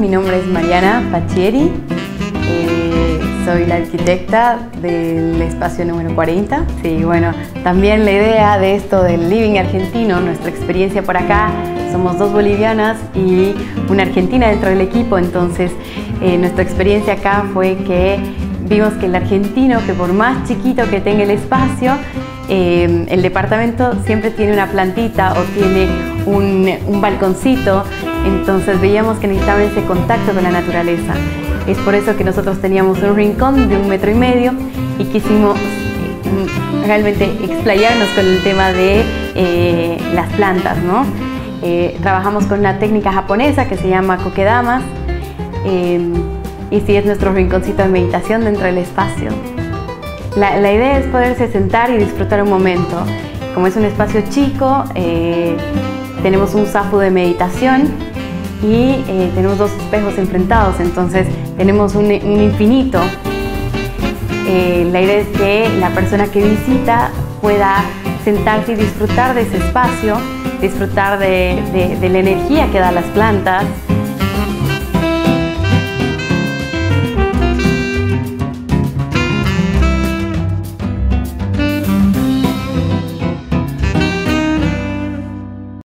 mi nombre es Mariana Pachieri, soy la arquitecta del espacio número 40. Sí, bueno, también la idea de esto del living argentino, nuestra experiencia por acá, somos dos bolivianas y una argentina dentro del equipo, entonces nuestra experiencia acá fue que vimos que el argentino, que por más chiquito que tenga el espacio, el departamento siempre tiene una plantita o tiene un balconcito, entonces veíamos que necesitaban ese contacto con la naturaleza. Es por eso que nosotros teníamos un rincón de 1,5 metros y quisimos realmente explayarnos con el tema de las plantas, ¿no? Trabajamos con una técnica japonesa que se llama Kokedamas, y sí, es nuestro rinconcito de meditación dentro del espacio. La idea es poderse sentar y disfrutar un momento. Como es un espacio chico, tenemos un zafu de meditación y tenemos dos espejos enfrentados, entonces tenemos un infinito. La idea es que la persona que visita pueda sentarse y disfrutar de ese espacio, disfrutar de la energía que dan las plantas,